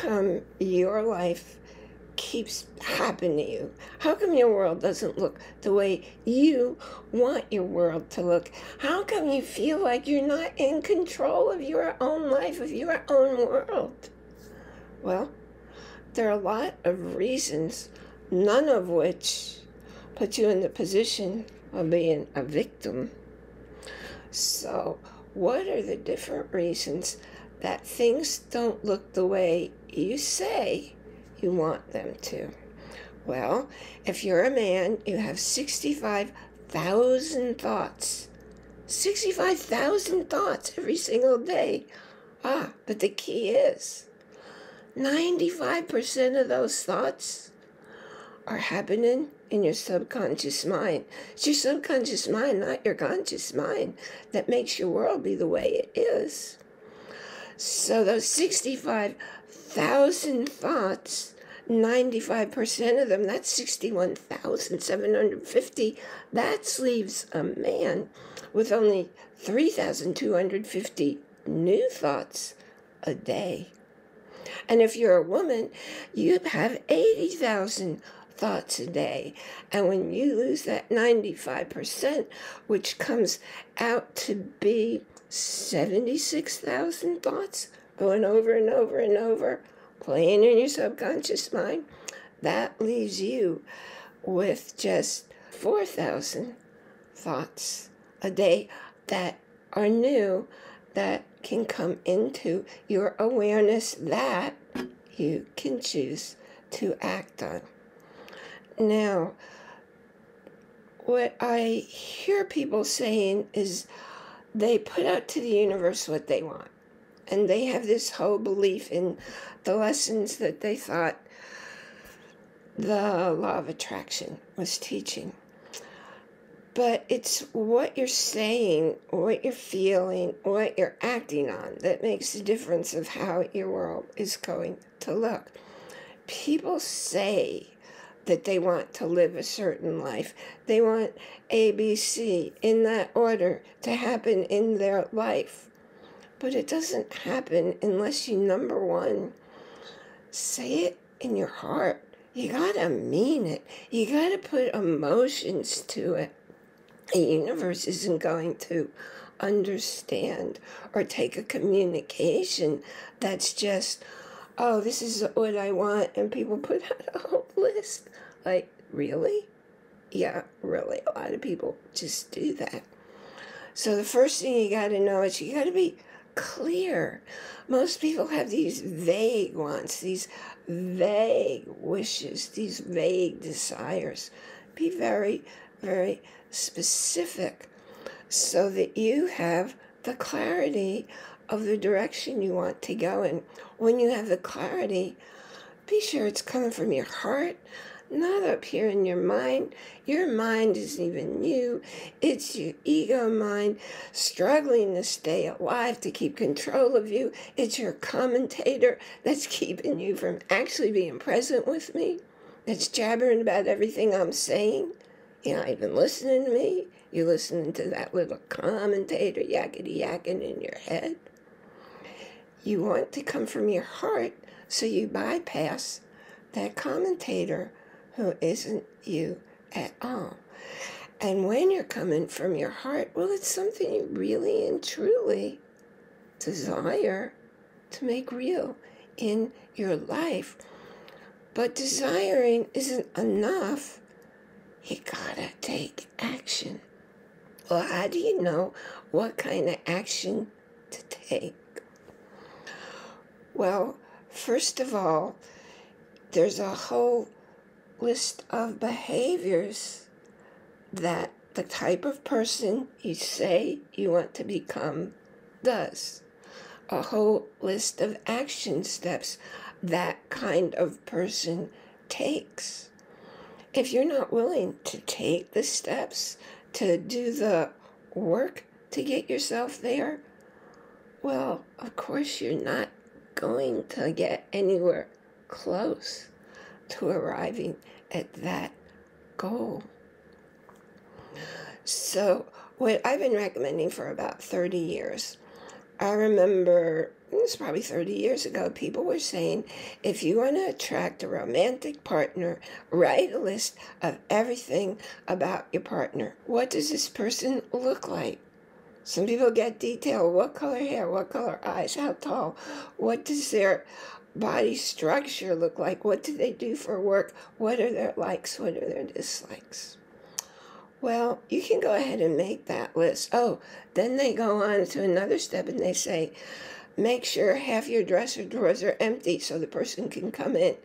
come your life keeps happening to you? How come your world doesn't look the way you want your world to look? How come you feel like you're not in control of your own life, of your own world? Well, there are a lot of reasons, none of which put you in the position of being a victim. So, what are the different reasons that things don't look the way you say you want them to? Well, if you're a man, you have 65,000 thoughts. 65,000 thoughts every single day. Ah, but the key is 95% of those thoughts are happening in your subconscious mind. It's your subconscious mind, not your conscious mind, that makes your world be the way it is. So those 65,000 thoughts, 95% of them, that's 61,750. That leaves a man with only 3,250 new thoughts a day. And if you're a woman, you have 80,000 thoughts a day. And when you lose that 95%, which comes out to be 76,000 thoughts going over and over and over, playing in your subconscious mind, that leaves you with just 4,000 thoughts a day that are new, that can come into your awareness, that you can choose to act on. Now, what I hear people saying is they put out to the universe what they want. And they have this whole belief in the lessons that they thought the law of attraction was teaching. But it's what you're saying, what you're feeling, what you're acting on that makes the difference of how your world is going to look. People say that they want to live a certain life. They want A, B, C in that order to happen in their life. But it doesn't happen unless you, number one, say it in your heart. You gotta mean it. You gotta put emotions to it. The universe isn't going to understand or take a communication that's just, oh, this is what I want, and people put out a whole list. Like, really? Yeah, really, a lot of people just do that. So the first thing you gotta know is you gotta be clear. Most people have these vague wants, these vague wishes, these vague desires. Be very, very specific so that you have the clarity of the direction you want to go in. When you have the clarity, be sure it's coming from your heart, not up here in your mind. Your mind isn't even you. It's your ego mind struggling to stay alive, to keep control of you. It's your commentator that's keeping you from actually being present with me, that's jabbering about everything I'm saying. You're not even listening to me. You're listening to that little commentator yakety-yakking in your head. You want to come from your heart, so you bypass that commentator who isn't you at all. And when you're coming from your heart, well, it's something you really and truly desire to make real in your life. But desiring isn't enough. You gotta take action. Well, how do you know what kind of action to take? Well, first of all, there's a whole list of behaviors that the type of person you say you want to become does. A whole list of action steps that kind of person takes. If you're not willing to take the steps, to do the work to get yourself there, well, of course you're not going to get anywhere close to arriving at that goal. So what I've been recommending for about 30 years, I remember It's probably 30 years ago, people were saying, if you want to attract a romantic partner, write a list of everything about your partner. What does this person look like? Some people get detailed. What color hair? What color eyes? How tall? What does their body structure look like? What do they do for work? What are their likes? What are their dislikes? Well, you can go ahead and make that list. Oh, then they go on to another step and they say, make sure half your dresser drawers are empty so the person can come in.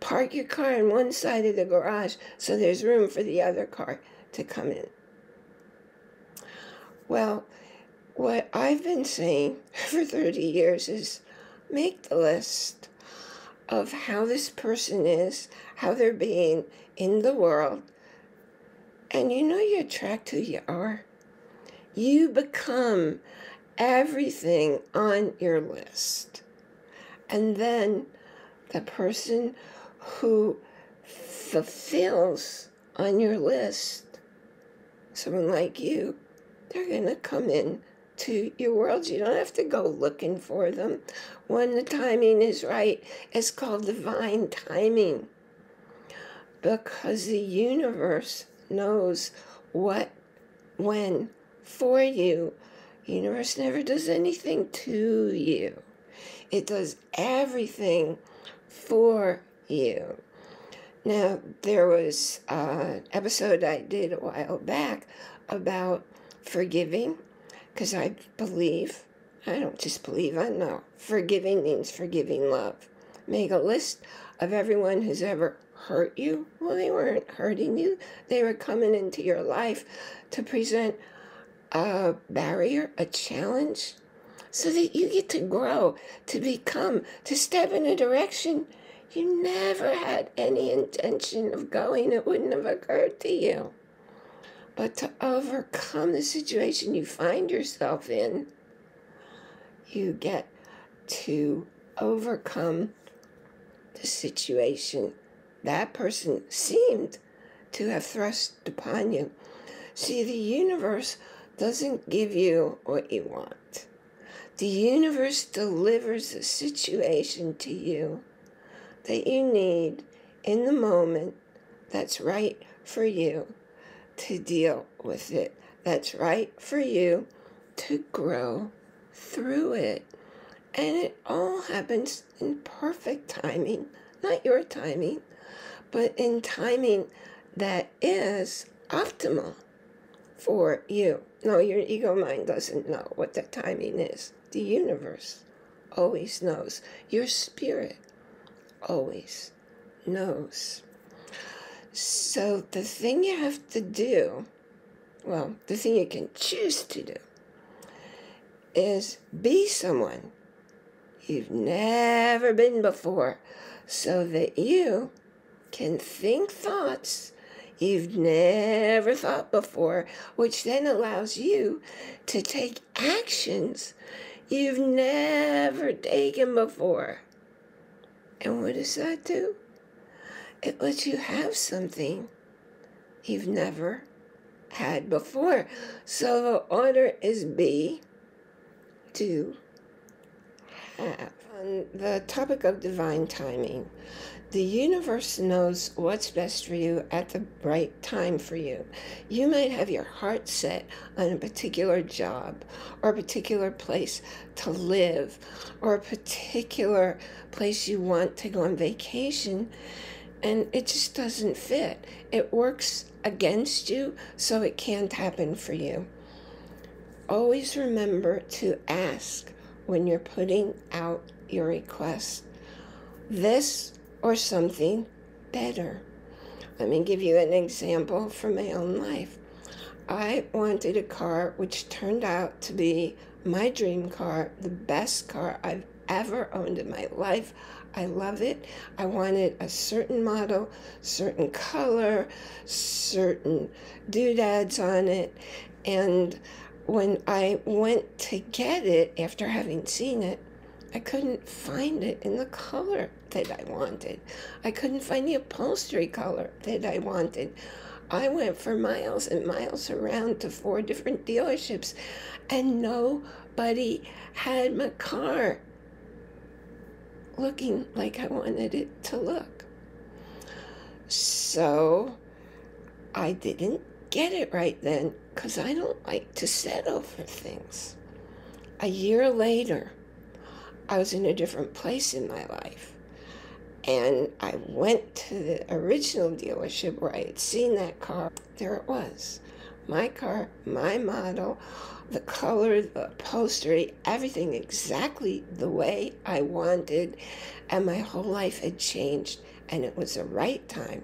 Park your car on one side of the garage so there's room for the other car to come in. Well, what I've been saying for 30 years is make the list of how this person is, how they're being in the world, and you know you attract who you are. You become everything on your list. And then the person who fulfills on your list, someone like you, they're going to come in to your world. You don't have to go looking for them. When the timing is right, it's called divine timing, because the universe knows what, when, for you. The universe never does anything to you. It does everything for you. Now, there was an episode I did a while back about forgiving, because I believe, I don't just believe, I know, forgiving means forgiving love. Make a list of everyone who's ever hurt you. Well, they weren't hurting you. They were coming into your life to present a barrier, a challenge, so that you get to grow, to become, to step in a direction you never had any intention of going. It wouldn't have occurred to you. But to overcome the situation you find yourself in, you get to overcome the situation that person seemed to have thrust upon you. See, the universe doesn't give you what you want. The universe delivers the situation to you that you need in the moment that's right for you to deal with it, that's right for you to grow through it. And it all happens in perfect timing, not your timing, but in timing that is optimal for you. No, your ego mind doesn't know what that timing is. The universe always knows. Your spirit always knows. So the thing you have to do, well, the thing you can choose to do, is be someone you've never been before, so that you can think thoughts you've never thought before, which then allows you to take actions you've never taken before. And what does that do? It lets you have something you've never had before. So the order is be, do, have. On the topic of divine timing, the universe knows what's best for you at the right time for you. You might have your heart set on a particular job or a particular place to live or a particular place you want to go on vacation, and it just doesn't fit. It works against you, so it can't happen for you. Always remember to ask when you're putting out your request, this or something better. Let me give you an example from my own life. I wanted a car which turned out to be my dream car, the best car I've ever owned in my life. I love it. I wanted a certain model, certain color, certain doodads on it. And when I went to get it after having seen it, I couldn't find it in the color that I wanted. I couldn't find the upholstery color that I wanted. I went for miles and miles around to 4 different dealerships, and nobody had my car looking like I wanted it to look. So I didn't get it right then, because I don't like to settle for things. A year later, I was in a different place in my life, and I went to the original dealership where I had seen that car. There it was. My car, my model, the color, the upholstery, everything exactly the way I wanted, and my whole life had changed, and it was the right time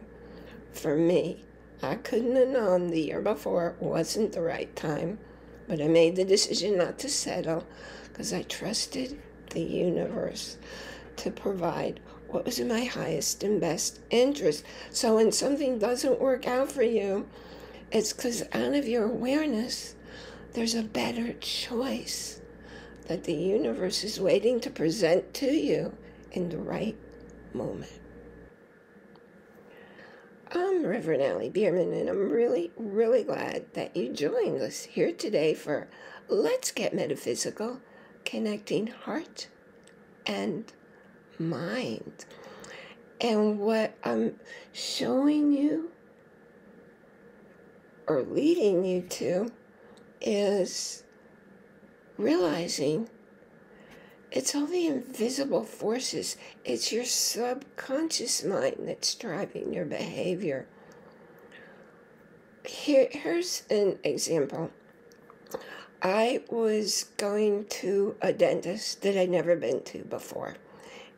for me. I couldn't have known the year before wasn't the right time, but I made the decision not to settle because I trusted the universe to provide what was in my highest and best interest. So when something doesn't work out for you, it's because out of your awareness, there's a better choice that the universe is waiting to present to you in the right moment. I'm Reverend Ali Bierman, and I'm really, really glad that you joined us here today for Let's Get Metaphysical, Connecting Heart and Mind. And what I'm showing you or leading you to is realizing it's all the invisible forces. It's your subconscious mind that's driving your behavior. Here's an example. I was going to a dentist that I'd never been to before,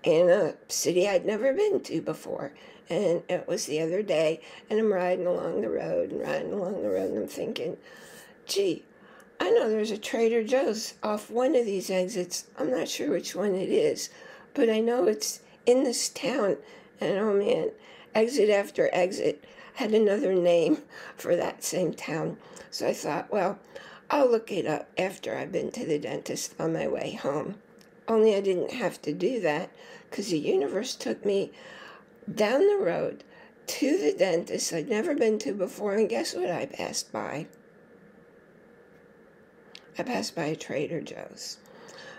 in a city I'd never been to before. And it was the other day, and I'm riding along the road, and I'm thinking, gee, I know there's a Trader Joe's off one of these exits. I'm not sure which one it is, but I know it's in this town. And oh man, exit after exit had another name for that same town. So I thought, well, I'll look it up after I've been to the dentist on my way home. Only I didn't have to do that because the universe took me down the road to the dentist I'd never been to before. And guess what I passed by? I passed by a Trader Joe's.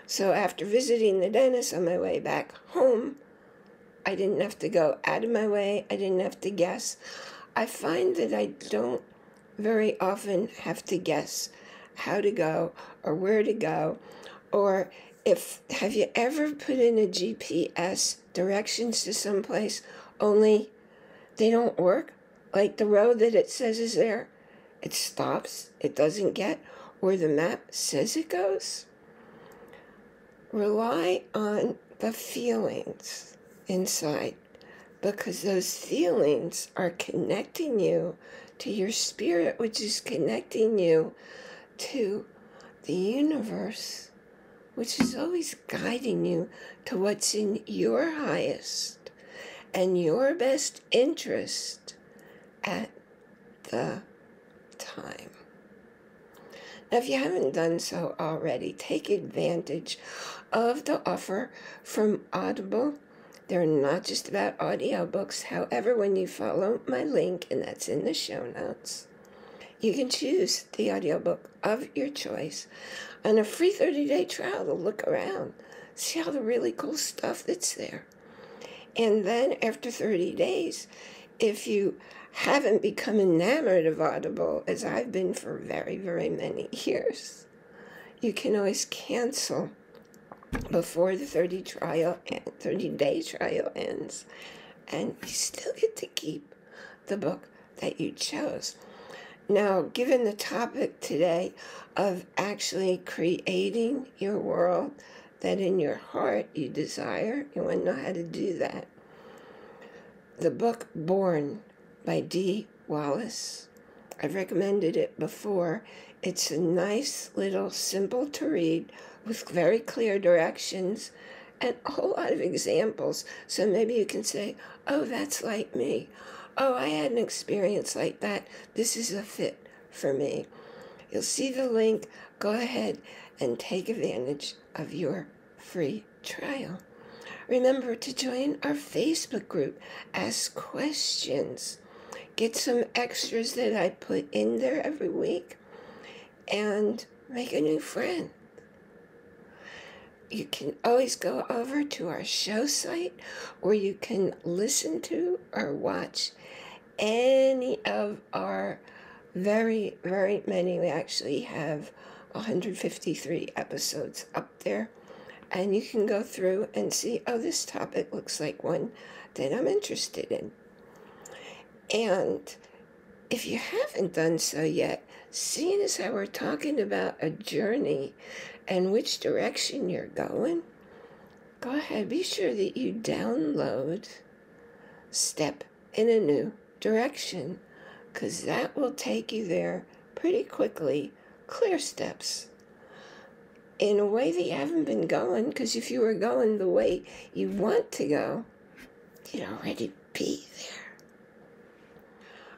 So after visiting the dentist on my way back home, I didn't have to go out of my way. I didn't have to guess. I find that I don't very often have to guess how to go or where to go. Or have you ever put in a GPS directions to someplace, only they don't work? Like the road that it says is there, it stops, it doesn't get where the map says it goes. Rely on the feelings inside, because those feelings are connecting you to your spirit, which is connecting you to the universe, which is always guiding you to what's in your highest and your best interest at the time. Now, if you haven't done so already, take advantage of the offer from Audible. They're not just about audiobooks. However, when you follow my link, and that's in the show notes, you can choose the audiobook of your choice on a free 30-day trial to look around, see all the really cool stuff that's there. And then after 30 days, if you haven't become enamored of Audible, as I've been for very, very many years, you can always cancel before the 30-day trial ends, and you still get to keep the book that you chose. Now, given the topic today of actually creating your world that in your heart you desire, you want to know how to do that. The book Born by D. Wallace. I've recommended it before. It's a nice little simple to read with very clear directions and a whole lot of examples. So maybe you can say, oh, that's like me. Oh, I had an experience like that. This is a fit for me. You'll see the link. Go ahead and take advantage of your free trial. Remember to join our Facebook group. Ask questions. Get some extras that I put in there every week. And make a new friend. you can always go over to our show site where you can listen to or watch any of our very, very many. We actually have 153 episodes up there. And you can go through and see, oh, this topic looks like one that I'm interested in. And if you haven't done so yet, seeing as how we're talking about a journey and which direction you're going, go ahead, be sure that you download Step in a New Direction, because that will take you there pretty quickly, clear steps, in a way that you haven't been going, because if you were going the way you want to go, you'd already be there.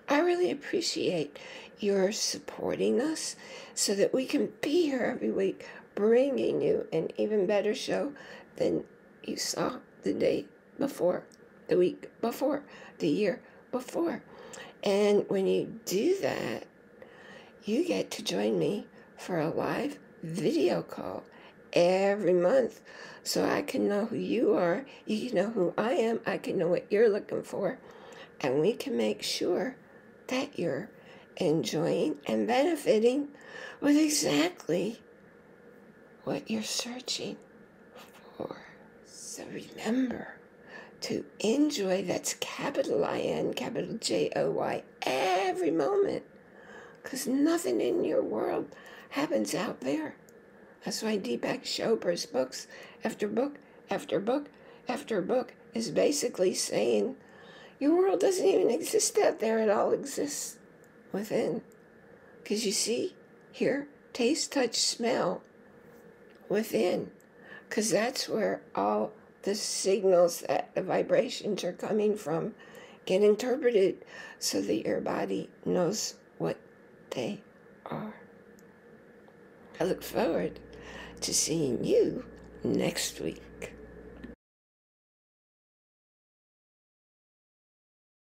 I really appreciate your supporting us so that we can be here every week, bringing you an even better show than you saw the day before, the week before, the year before. And when you do that, you get to join me for a live video call every month, so I can know who you are, you can know who I am, I can know what you're looking for, and we can make sure that you're enjoying and benefiting with exactly what you're searching for. So remember to enjoy, that's capital I-N, capital J-O-Y, every moment, because nothing in your world happens out there. That's why Deepak Chopra's books after book after book after book is basically saying your world doesn't even exist out there. It all exists within. Because you see, hear, taste, touch, smell within. Because that's where all the signals, that the vibrations are coming from, get interpreted so that your body knows what they are. I look forward to seeing you next week.